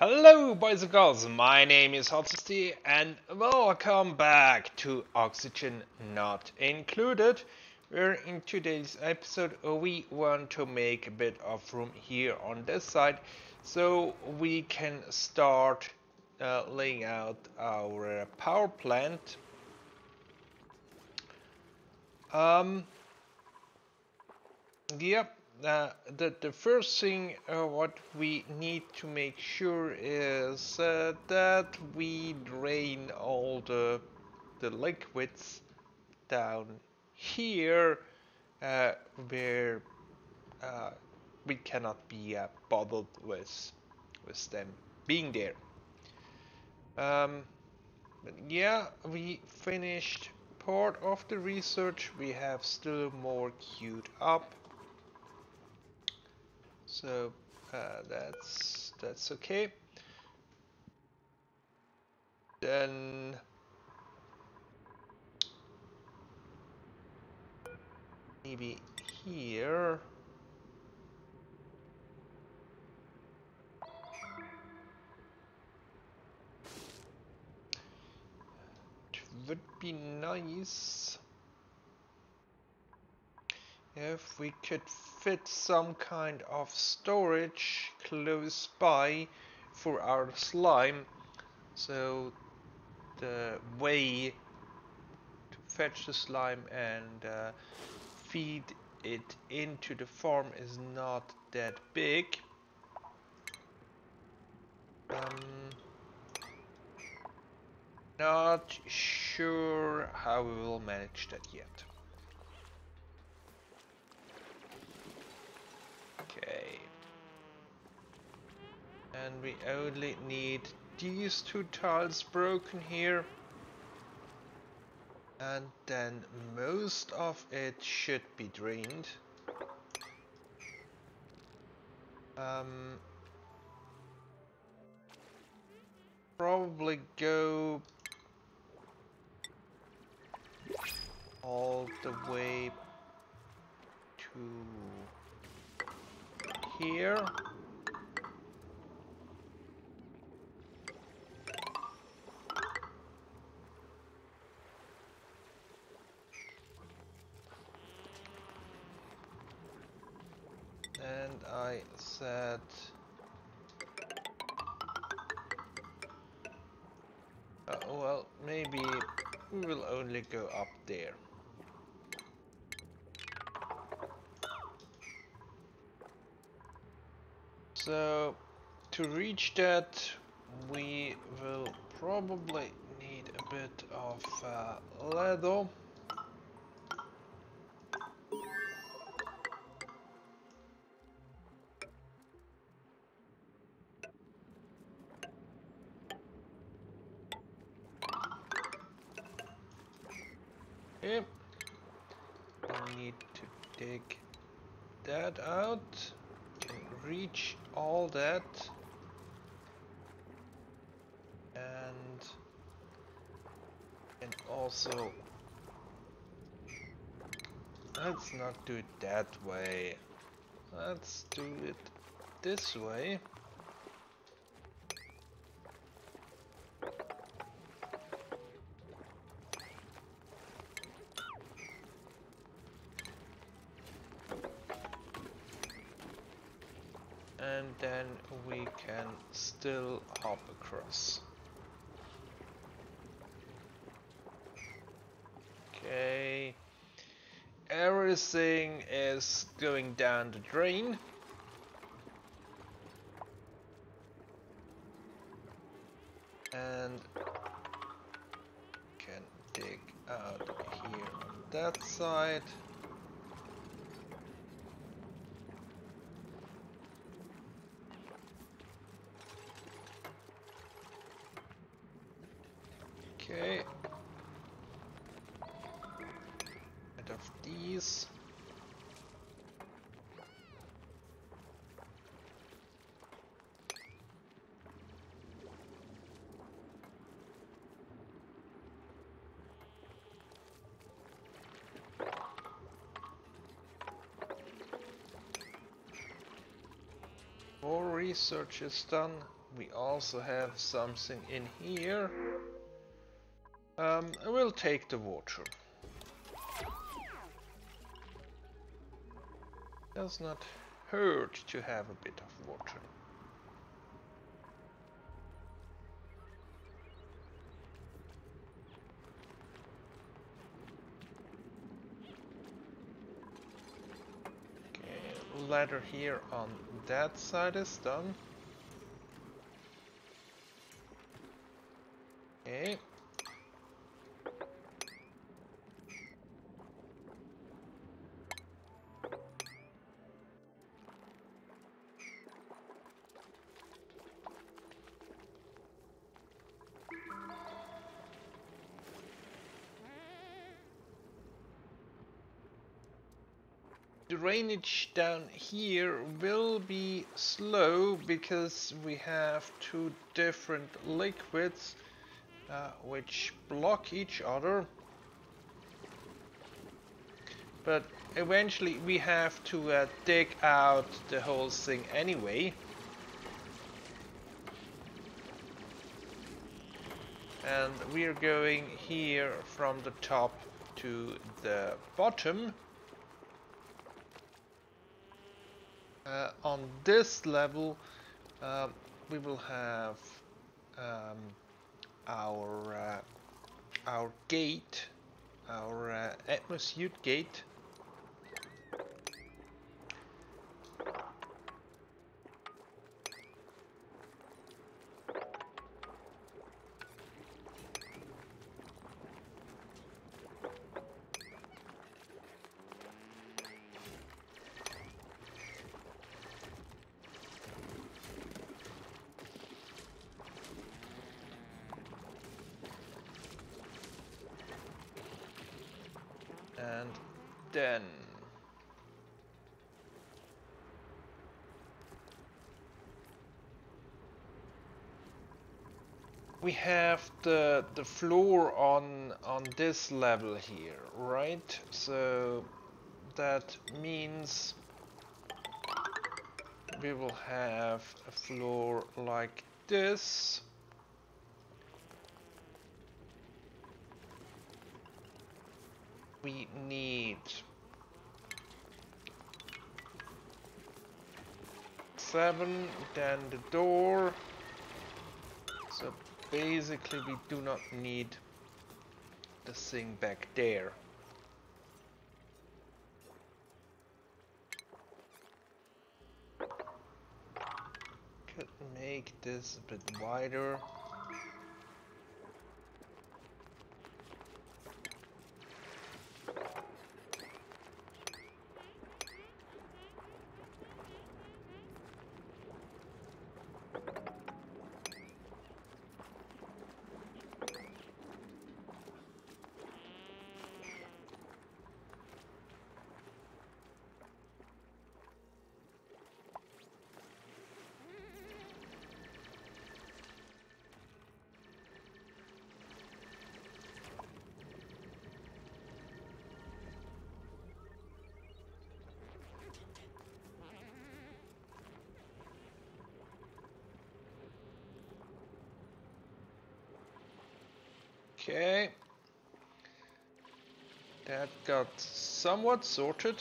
Hello boys and girls, my name is Hotzst and welcome back to Oxygen Not Included, where in today's episode we want to make a bit of room here on this side so we can start laying out our power plant. The first thing what we need to make sure is that we drain all the liquids down here where we cannot be bothered with them being there. But yeah, we finished part of the research. We have still more queued up. So that's okay. Then maybe here. It would be nice if we could fit some kind of storage close by for our slime, so the way to fetch the slime and feed it into the farm is not that big. Not sure how we will manage that yet. And we only need these two tiles broken here, and then most of it should be drained. Probably go all the way to here. And I said well, maybe we will only go up there. So to reach that we will probably need a bit of leather. I need to dig that out and reach all that, and also let's not do it that way, let's do it this way. And then we can still hop across. Okay, everything is going down the drain. And can dig out here on that side. Okay, out of these. More research is done. we also have something in here. I will take the water. Does not hurt to have a bit of water. Okay, ladder here on that side is done. Okay. Drainage down here will be slow because we have two different liquids which block each other, but eventually we have to dig out the whole thing anyway, and we're going here from the top to the bottom. On this level, we will have our gate, our atmosphere gate. We have the floor on this level here, right? So that means we will have a floor like this. We need 7, then the door. So basically, we do not need the thing back there. Could make this a bit wider. Okay, that got somewhat sorted.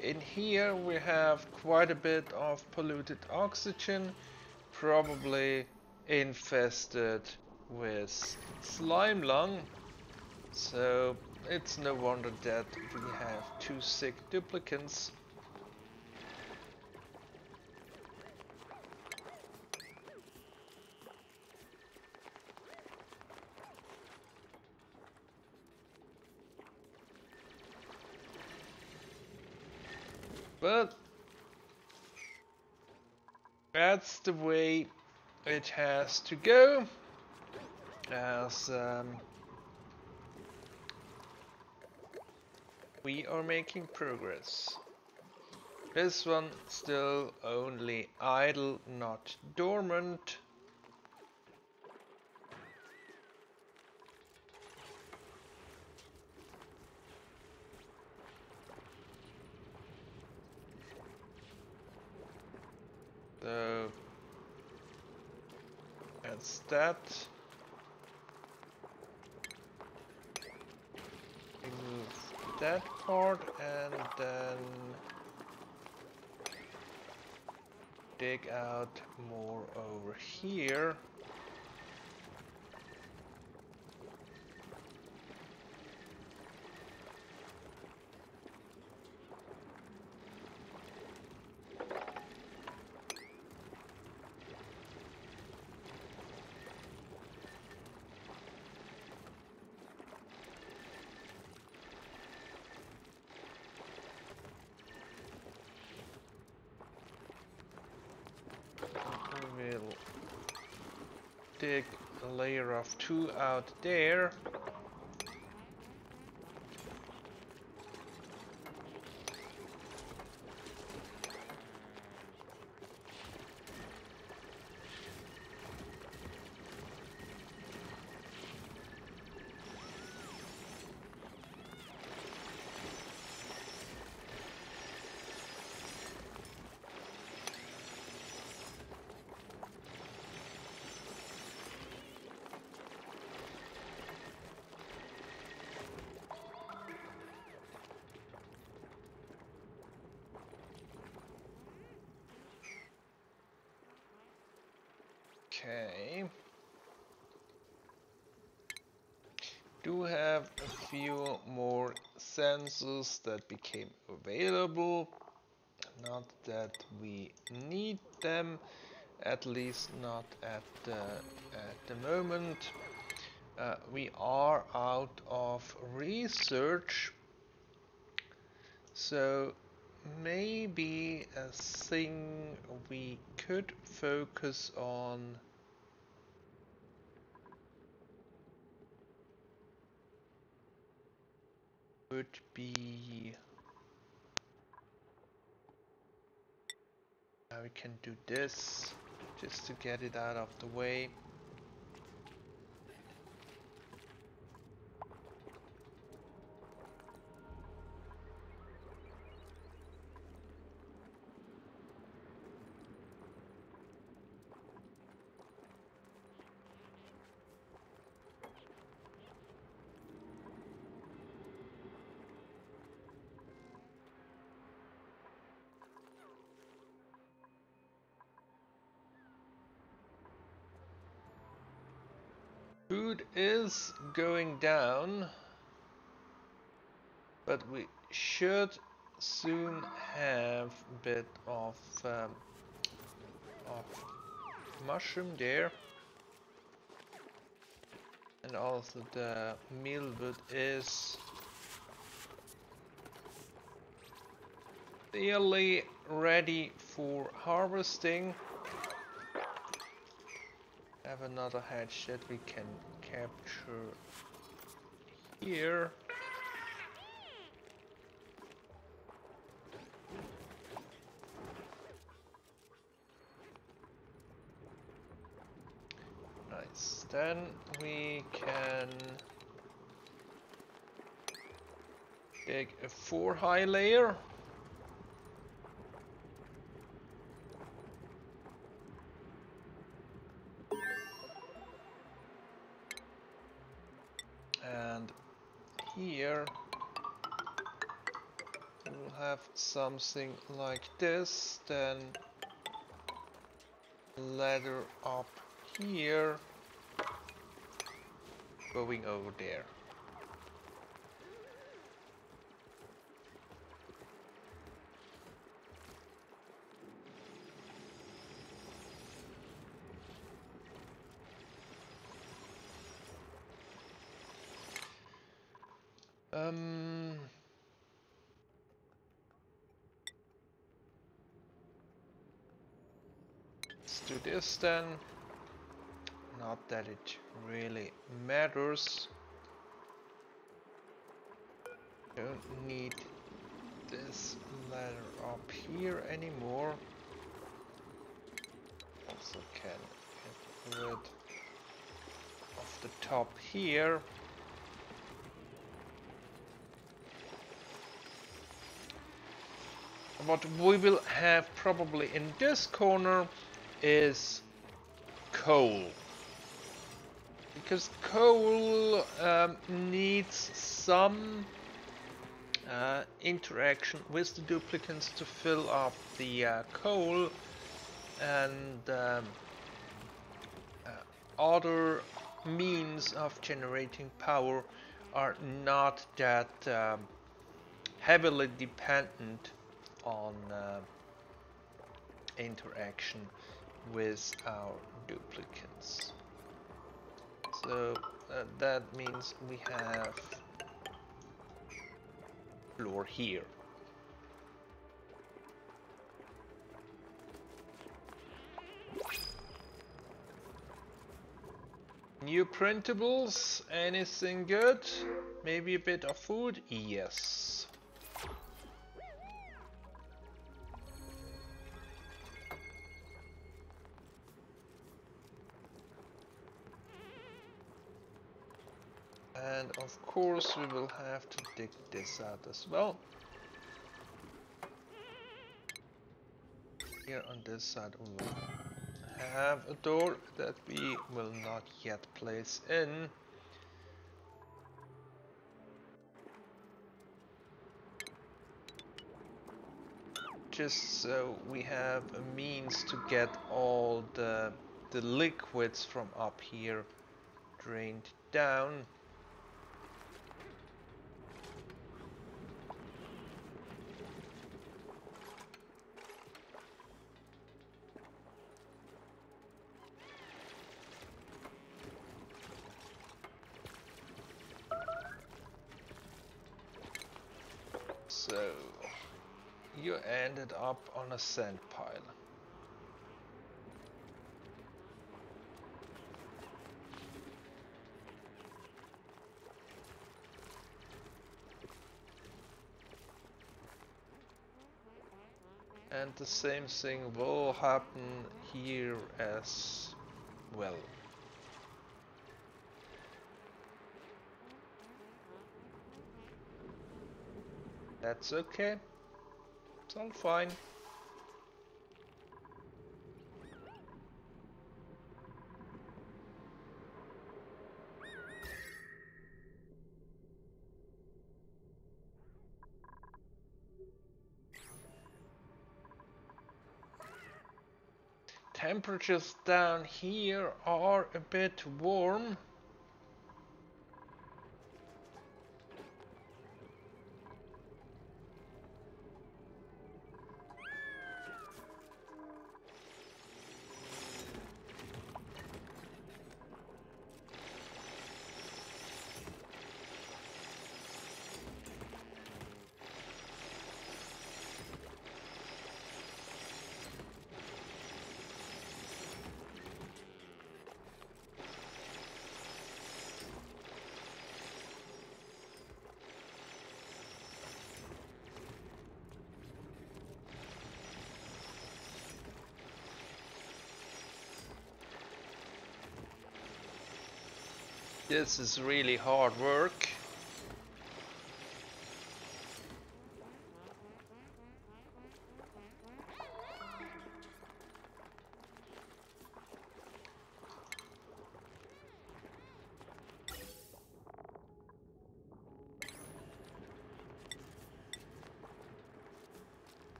In here we have quite a bit of polluted oxygen, probably infested with slime lung, so it's no wonder that we have two sick duplicants. But that's the way it has to go, as we are making progress. This one still only idle, not dormant. That's that. Remove that part and then dig out more over here. Dig a layer of 2 out there. Okay. Do have a few more sensors that became available. Not that we need them, at least not at the moment. We are out of research, so maybe a thing we could focus on would be we can do this just to get it out of the way. Food is going down, but we should soon have a bit of mushroom there, and also the mealwood is nearly ready for harvesting. Have another hatch that we can capture here. Nice. Then we can dig a 4-high layer. Here we'll have something like this, then ladder up here, going over there. Let's do this then. Not that it really matters. Don't need this ladder up here anymore. Also can get rid of the top here. What we will have probably in this corner is coal. because coal needs some interaction with the duplicants to fill up the coal, and other means of generating power are not that heavily dependent on interaction with our duplicants. So that means we have floor here. New printables, anything good? Maybe a bit of food? Yes. And of course we will have to dig this out as well. Here on this side we will have a door that we will not yet place in. Just so we have a means to get all the liquids from up here drained down. So, you ended up on a sand pile. And the same thing will happen here as well. That's okay, it's all fine. Temperatures down here are a bit warm. This is really hard work.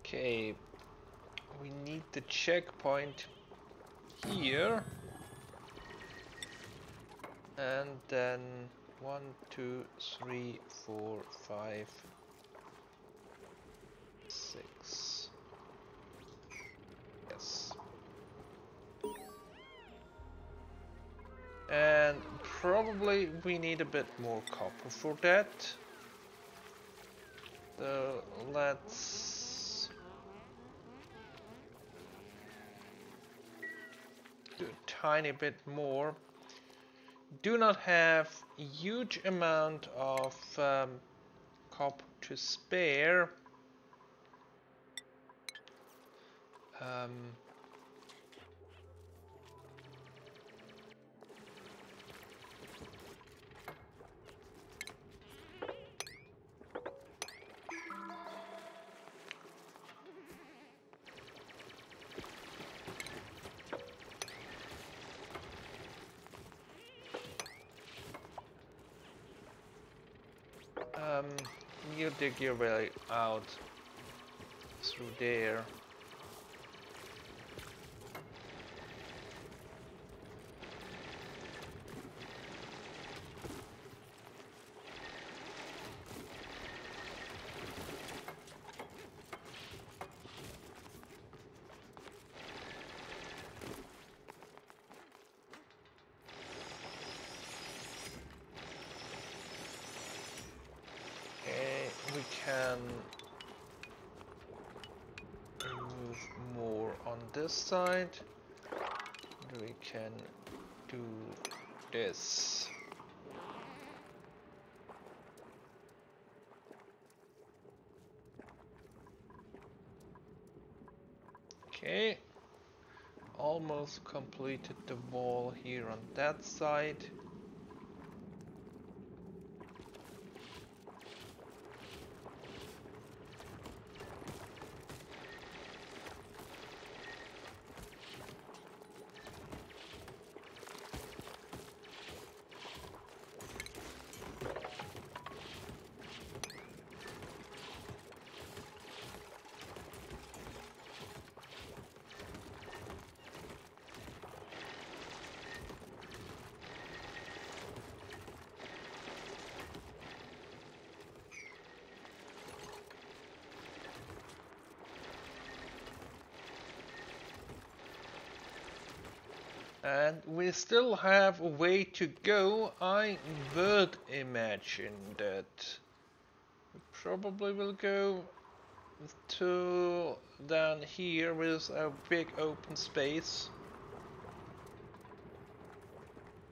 Okay, we need the checkpoint here. And then 1, 2, 3, 4, 5, 6. Yes. And probably we need a bit more copper for that. So let's do a tiny bit more. Do not have a huge amount of copper to spare. you dig your way out through there. Side, we can do this. Okay, almost completed the wall here on that side. And we still have a way to go. I would imagine that we probably will go to down here with a big open space.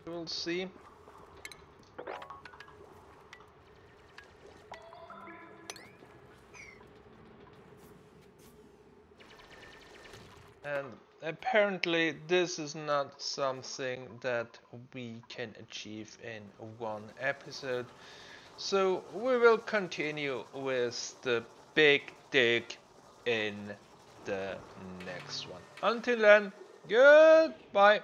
We'll see. And apparently this is not something that we can achieve in one episode, so we will continue with the big dig in the next one. Until then, goodbye!